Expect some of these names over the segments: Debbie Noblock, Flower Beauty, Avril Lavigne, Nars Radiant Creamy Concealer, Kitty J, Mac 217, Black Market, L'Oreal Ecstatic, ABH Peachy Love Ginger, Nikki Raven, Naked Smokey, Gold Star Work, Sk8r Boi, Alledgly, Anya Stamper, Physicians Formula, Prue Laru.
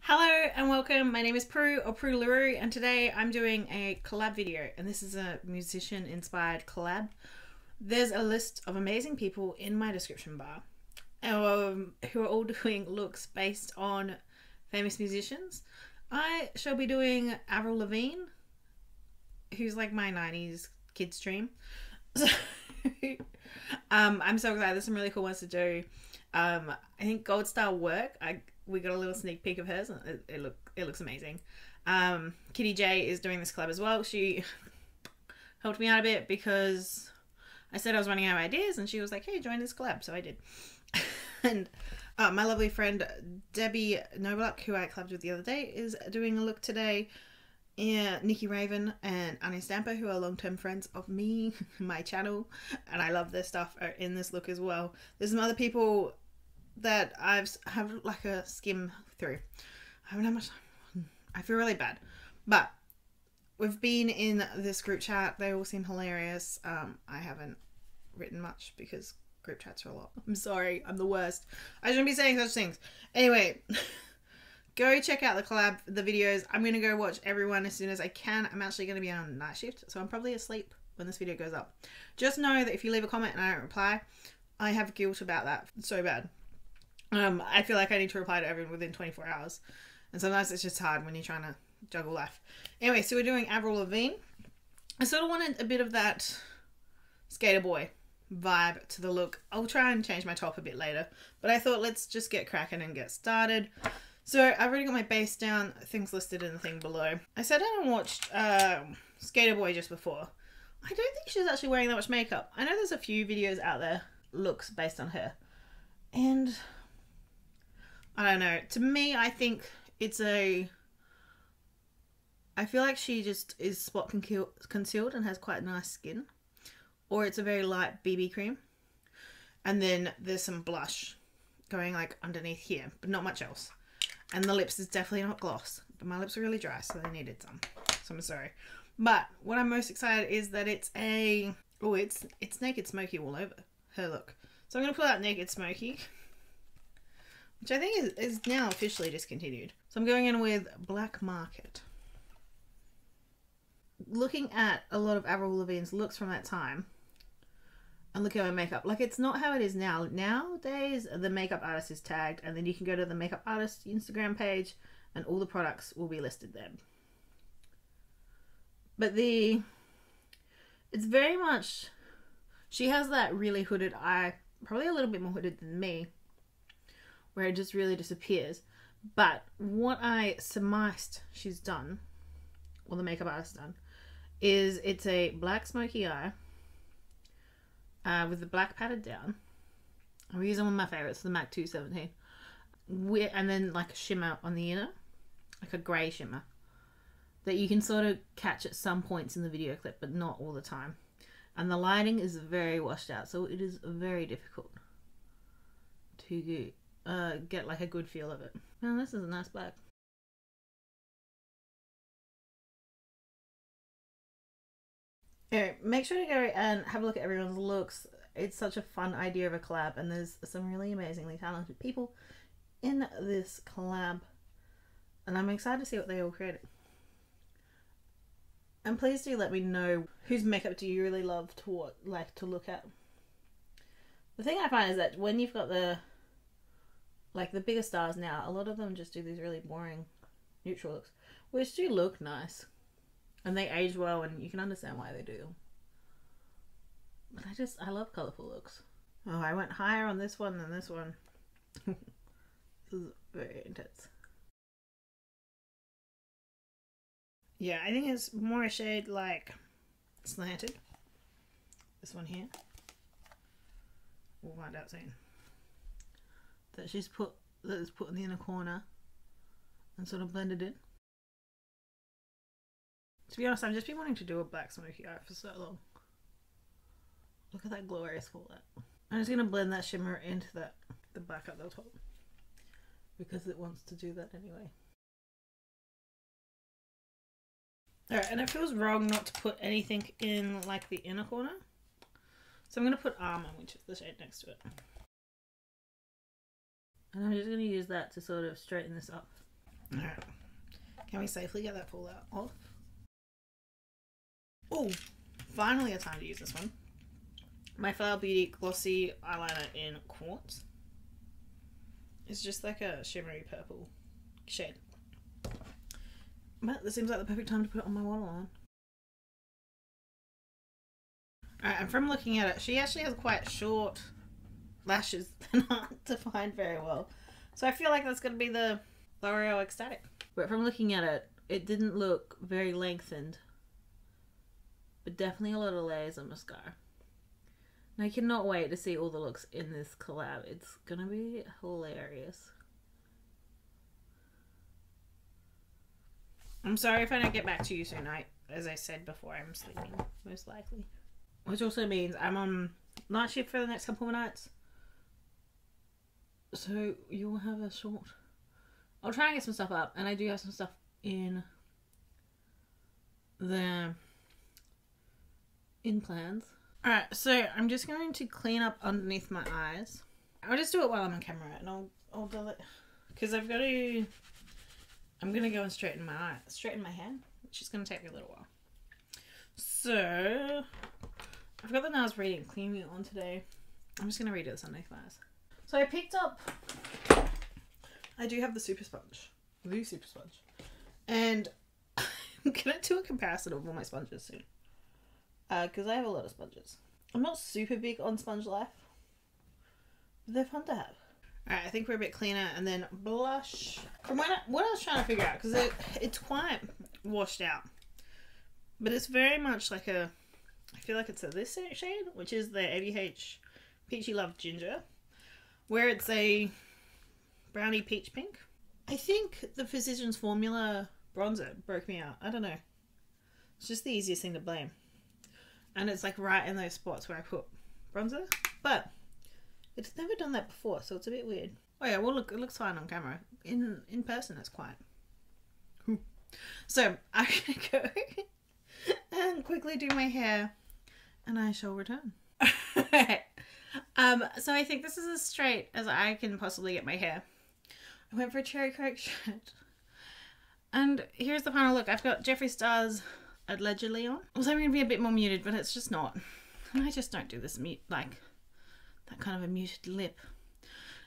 Hello and welcome, my name is Prue or Prue Laru, and today I'm doing a collab video, and this is a musician inspired collab. There's a list of amazing people in my description bar who are all doing looks based on famous musicians. I shall be doing Avril Lavigne, who's like my 90s kid's dream. So I'm so excited. There's some really cool ones to do. I think Gold Star Work, we got a little sneak peek of hers, and it looks amazing. Kitty J is doing this collab as well. She helped me out a bit because I said I was running out of ideas, and she was like, hey, join this collab. So I did. And my lovely friend Debbie Noblock, who I collabed with the other day, is doing a look today. Yeah, Nikki Raven and Anya Stamper, who are long-term friends of me, my channel, and I love their stuff, are in this look as well. There's some other people that I've have like a skim through. I haven't had much time. I feel really bad, but we've been in this group chat. They all seem hilarious. I haven't written much because group chats are a lot. I'm sorry, I'm the worst. I shouldn't be saying such things. Anyway. Go check out the collab, the videos. I'm going to go watch everyone as soon as I can. I'm actually going to be on night shift, so I'm probably asleep when this video goes up. Just know that if you leave a comment and I don't reply, I have guilt about that. It's so bad. I feel like I need to reply to everyone within 24 hours. And sometimes it's just hard when you're trying to juggle life. Anyway, so we're doing Avril Lavigne. I sort of wanted a bit of that Sk8r Boi vibe to the look. I'll try and change my top a bit later. But I thought, let's just get cracking and get started. So I've already got my base down, things listed in the thing below. I sat down and watched Sk8r Boi just before. I don't think she's actually wearing that much makeup. I know there's a few videos out there, looks based on her. And I don't know, to me, I think it's a, I feel like she just is spot concealed and has quite nice skin. Or it's a very light BB cream. And then there's some blush going like underneath here, but not much else. And the lips is definitely not gloss. My lips are really dry, so they needed some. So I'm sorry. But what I'm most excited is that it's a... Oh, it's Naked Smokey all over her look. So I'm going to pull out Naked Smokey, which I think is now officially discontinued. So I'm going in with Black Market. Looking at a lot of Avril Lavigne's looks from that time, and look at my makeup. Like, it's not how it is now. Nowadays, the makeup artist is tagged, and then you can go to the makeup artist Instagram page, and all the products will be listed there. But it's very much, she has that really hooded eye, probably a little bit more hooded than me, where it just really disappears. But what I surmised she's done, or the makeup artist done, is it's a black smoky eye, with the black padded down. I'm using one of my favorites, the Mac 217. And then like a shimmer on the inner, like a grey shimmer, that you can sort of catch at some points in the video clip, but not all the time. And the lighting is very washed out, so it is very difficult to get like a good feel of it. Now this is a nice black. Anyway, make sure to go and have a look at everyone's looks. It's such a fun idea of a collab, and there's some really amazingly talented people in this collab, and I'm excited to see what they all created. And please do let me know, whose makeup do you really love to like to look at? The thing I find is that when you've got the bigger stars now, a lot of them just do these really boring neutral looks, which do look nice. And they age well, and you can understand why they do. But I love colourful looks. Oh, I went higher on this one than this one. This is very intense. Yeah, I think it's more a shade like Slanted. This one here. We'll find out soon. That is put in the inner corner and sort of blended in. To be honest, I've just been wanting to do a black smoky eye for so long. Look at that glorious fallout. I'm just going to blend that shimmer into the black at the top, because it wants to do that anyway. Alright, and it feels wrong not to put anything in like the inner corner. So I'm going to put Almond, which is the shade next to it. And I'm just going to use that to sort of straighten this up. Alright. Can we safely get that fallout off? Oh, finally a time to use this one. My Flower Beauty Glossy Eyeliner in Quartz. It's just like a shimmery purple shade. But this seems like the perfect time to put it on my waterline. Alright, and from looking at it, she actually has quite short lashes that aren't defined very well. So I feel like that's going to be the L'Oreal Ecstatic. But from looking at it, it didn't look very lengthened. But definitely a lot of layers of mascara. And I cannot wait to see all the looks in this collab. It's going to be hilarious. I'm sorry if I don't get back to you soon. As I said before, I'm sleeping, most likely. Which also means I'm on night shift for the next couple of nights. So you'll have a short... I'll try and get some stuff up, and I do have some stuff in the... in plans. Alright, so I'm just going to clean up underneath my eyes. I'll just do it while I'm on camera, and I'll do it. Because I've got to... I'm going to go and straighten my eye, straighten my hair, which is going to take me a little while. So... I've got the Nars Radiant Creamy on today. I'm just going to redo this underneath my eyes. So I picked up... I do have the Super Sponge. The Super Sponge. And I'm going to do a comparison of all my sponges soon. Because I have a lot of sponges. I'm not super big on sponge life. But they're fun to have. Alright, I think we're a bit cleaner. And then blush. From what I was trying to figure out, because it's quite washed out. But it's very much like a... I feel like it's this shade, which is the ABH Peachy Love Ginger, where it's a brownie peach pink. I think the Physicians Formula bronzer broke me out. I don't know. It's just the easiest thing to blame. And it's like right in those spots where I put bronzer, but it's never done that before, so it's a bit weird. Oh yeah, well look, it looks fine on camera. In person, it's quite. So I'm gonna go and quickly do my hair, and I shall return. Alright. So I think this is as straight as I can possibly get my hair. I went for a Cherry Coke shirt, and here's the final look. I've got Jeffree Star's Alledgly on. I was hoping to be a bit more muted, but it's just not. And I just don't do this mute, like that kind of a muted lip.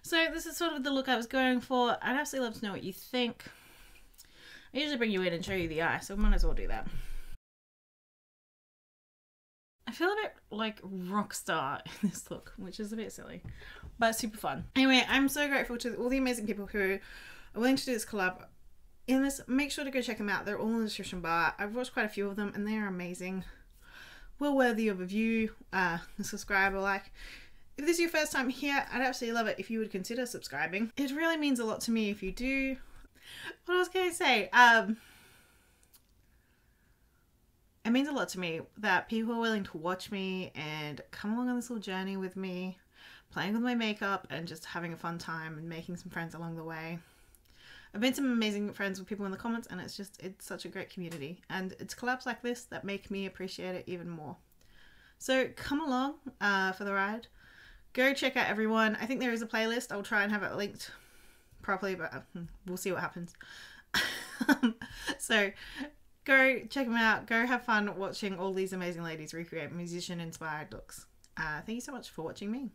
So this is sort of the look I was going for. I'd absolutely love to know what you think. I usually bring you in and show you the eye, so I might as well do that. I feel a bit like rock star in this look, which is a bit silly, but super fun. Anyway, I'm so grateful to all the amazing people who are willing to do this collab. In this, make sure to go check them out. They're all in the description bar. I've watched quite a few of them and they are amazing. Well worthy of a view, subscribe or like. If this is your first time here, I'd absolutely love it if you would consider subscribing. It really means a lot to me if you do. What else can I say? It means a lot to me that people are willing to watch me and come along on this little journey with me, playing with my makeup and just having a fun time and making some friends along the way. I've made some amazing friends with people in the comments, and it's just, it's such a great community, and it's collabs like this that make me appreciate it even more. So come along for the ride. Go check out everyone. I think there is a playlist. I'll try and have it linked properly, but we'll see what happens. So go check them out. Go have fun watching all these amazing ladies recreate musician inspired looks. Thank you so much for watching me.